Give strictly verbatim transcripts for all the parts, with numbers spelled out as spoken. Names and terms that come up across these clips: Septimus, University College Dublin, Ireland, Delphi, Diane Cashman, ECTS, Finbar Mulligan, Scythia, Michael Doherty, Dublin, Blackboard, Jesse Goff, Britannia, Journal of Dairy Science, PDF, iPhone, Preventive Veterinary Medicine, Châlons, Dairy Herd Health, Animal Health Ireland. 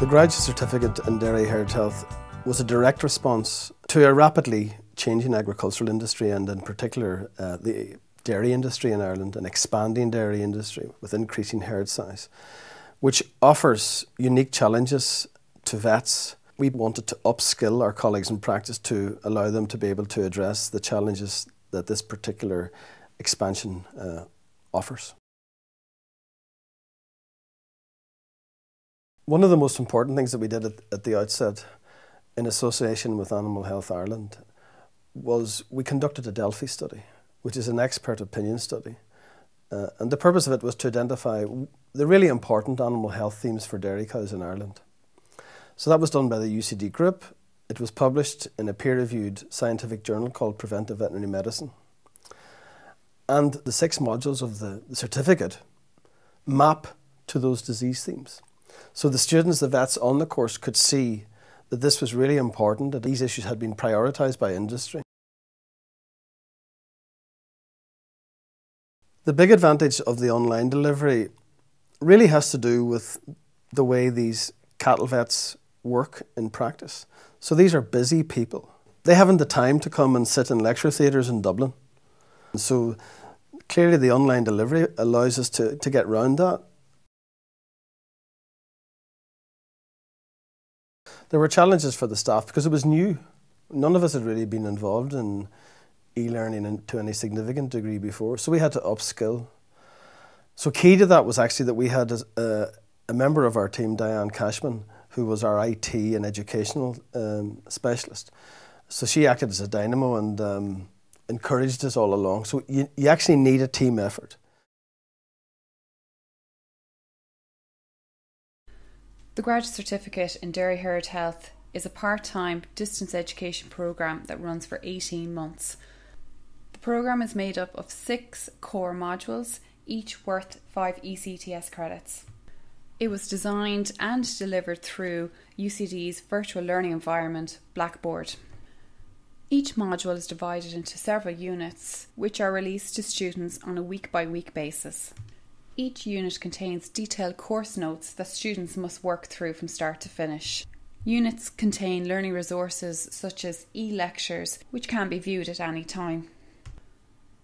The graduate certificate in Dairy Herd Health was a direct response to a rapidly changing agricultural industry, and in particular uh, the dairy industry in Ireland, an expanding dairy industry with increasing herd size, which offers unique challenges to vets. We wanted to upskill our colleagues in practice to allow them to be able to address the challenges that this particular expansion uh, offers. One of the most important things that we did at, at the outset in association with Animal Health Ireland was we conducted a Delphi study, which is an expert opinion study. Uh, and the purpose of it was to identify the really important animal health themes for dairy cows in Ireland. So that was done by the U C D group. It was published in a peer-reviewed scientific journal called Preventive Veterinary Medicine. And the six modules of the certificate map to those disease themes. So the students, the vets on the course could see that this was really important, that these issues had been prioritised by industry. The big advantage of the online delivery really has to do with the way these cattle vets work in practice. So these are busy people. They haven't the time to come and sit in lecture theatres in Dublin. And so clearly the online delivery allows us to, to get round that. There were challenges for the staff because it was new. None of us had really been involved in e-learning to any significant degree before, so we had to upskill. So key to that was actually that we had a, a member of our team, Diane Cashman, who was our I T and educational um, specialist. So she acted as a dynamo and um, encouraged us all along. So you, you actually need a team effort. The Graduate Certificate in Dairy Herd Health is a part-time distance education programme that runs for eighteen months. The programme is made up of six core modules, each worth five E C T S credits. It was designed and delivered through U C D's virtual learning environment, Blackboard. Each module is divided into several units, which are released to students on a week-by-week basis. Each unit contains detailed course notes that students must work through from start to finish. Units contain learning resources such as e-lectures, which can be viewed at any time.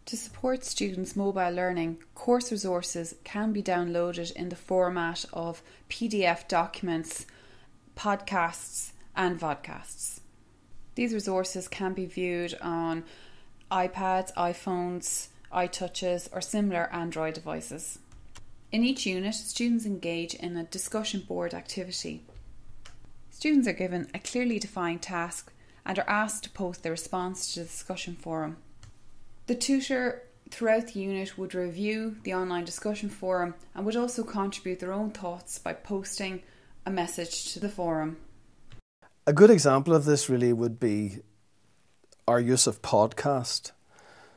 To support students' mobile learning, course resources can be downloaded in the format of P D F documents, podcasts and vodcasts. These resources can be viewed on iPads, iPhones, iTouches or similar Android devices. In each unit, students engage in a discussion board activity. Students are given a clearly defined task and are asked to post their response to the discussion forum. The tutor throughout the unit would review the online discussion forum and would also contribute their own thoughts by posting a message to the forum. A good example of this really would be our use of podcast.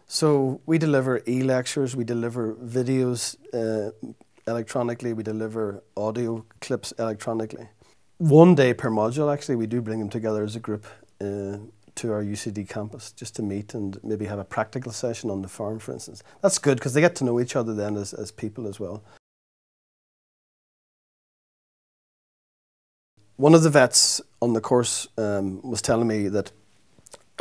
So we deliver e-lectures, we deliver videos uh, electronically, we deliver audio clips electronically. One day per module, actually, we do bring them together as a group uh, to our U C D campus just to meet and maybe have a practical session on the farm, for instance. That's good because they get to know each other then as, as people as well. One of the vets on the course um, was telling me that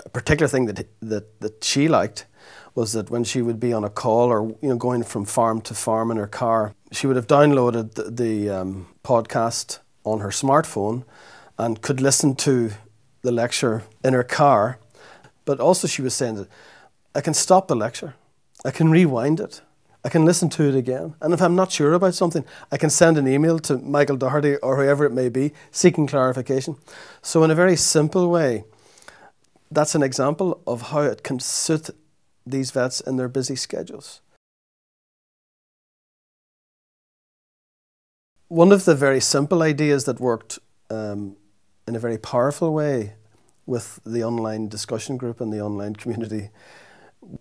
a particular thing that, that, that she liked was that when she would be on a call or you know going from farm to farm in her car, she would have downloaded the, the um, podcast on her smartphone and could listen to the lecture in her car. But also she was saying that I can stop the lecture, I can rewind it, I can listen to it again. And if I'm not sure about something, I can send an email to Michael Doherty or whoever it may be seeking clarification. So in a very simple way, that's an example of how it can suit these vets in their busy schedules. One of the very simple ideas that worked um, in a very powerful way with the online discussion group and the online community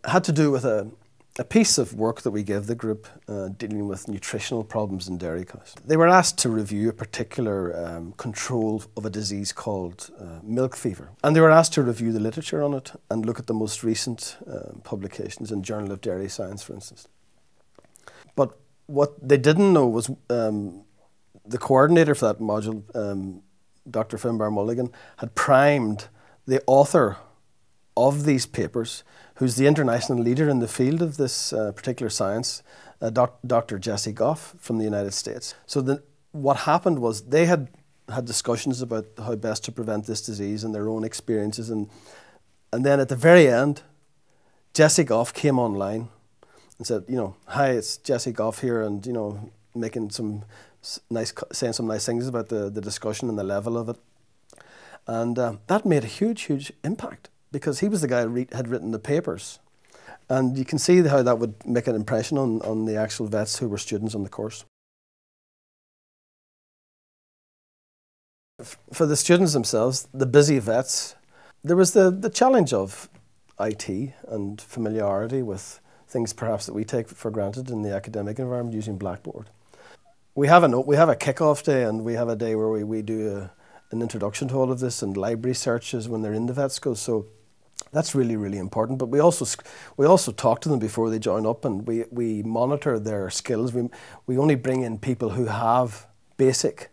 had to do with a, a piece of work that we gave the group uh, dealing with nutritional problems in dairy cows. They were asked to review a particular um, control of a disease called uh, milk fever, and they were asked to review the literature on it and look at the most recent uh, publications in Journal of Dairy Science, for instance. But what they didn't know was um, the coordinator for that module, um, Doctor Finbar Mulligan, had primed the author of these papers, who's the international leader in the field of this uh, particular science, uh, doc Doctor Jesse Goff from the United States. So the, what happened was they had had discussions about how best to prevent this disease and their own experiences, and, and then at the very end, Jesse Goff came online and said, you know, hi, it's Jesse Goff here, and, you know, making some nice, saying some nice things about the, the discussion and the level of it. And uh, that made a huge, huge impact, because he was the guy who had written the papers. And you can see how that would make an impression on, on the actual vets who were students on the course. For the students themselves, the busy vets, there was the, the challenge of I T and familiarity with things perhaps that we take for granted in the academic environment using Blackboard. We have a, we have a kick-off day, and we have a day where we, we do a, an introduction to all of this, and library searches when they're in the vet school. So that's really, really important. But we also, we also talk to them before they join up, and we, we monitor their skills. We, we only bring in people who have basic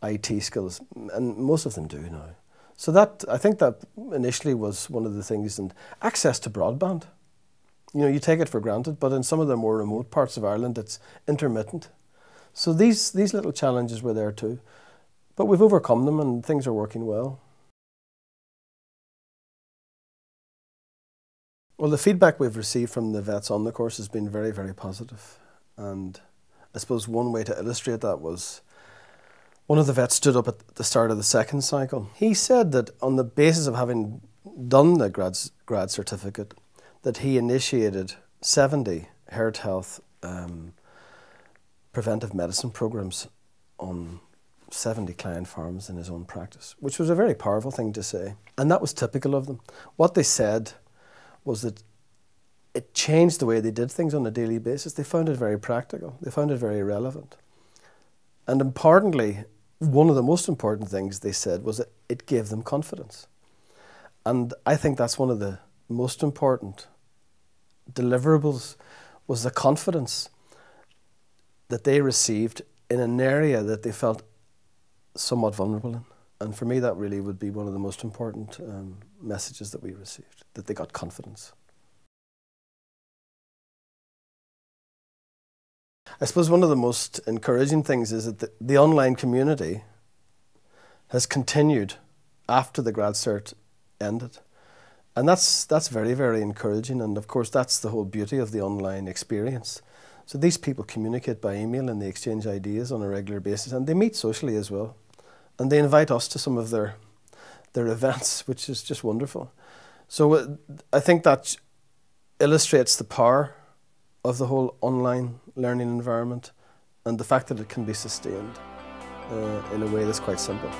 I T skills, and most of them do now. So that, I think that initially was one of the things, and access to broadband. You know, you take it for granted, but in some of the more remote parts of Ireland, it's intermittent. So these, these little challenges were there too. But we've overcome them, and things are working well. Well, the feedback we've received from the vets on the course has been very, very positive. And I suppose one way to illustrate that was, one of the vets stood up at the start of the second cycle. He said that on the basis of having done the grad, grad certificate, that he initiated seventy herd health um, preventive medicine programs on seventy client farms in his own practice, which was a very powerful thing to say. And that was typical of them. What they said was that it changed the way they did things on a daily basis. They found it very practical. They found it very relevant. And importantly, one of the most important things they said was that it gave them confidence. And I think that's one of the most important deliverables, was the confidence that they received in an area that they felt somewhat vulnerable in. And for me, that really would be one of the most important um, messages that we received, that they got confidence. I suppose one of the most encouraging things is that the, the online community has continued after the grad cert ended. And that's, that's very, very encouraging. And of course, that's the whole beauty of the online experience. So these people communicate by email, and they exchange ideas on a regular basis, and they meet socially as well. And they invite us to some of their, their events, which is just wonderful. So uh, I think that illustrates the power of the whole online learning environment, and the fact that it can be sustained uh, in a way that's quite simple.